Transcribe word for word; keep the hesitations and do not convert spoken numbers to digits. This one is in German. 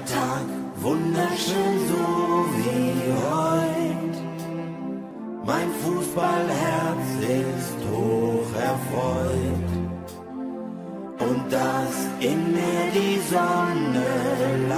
ein Tag wunderschön so wie heute. Mein Fußballherz ist hoch erfreut und dass in mir die Sonne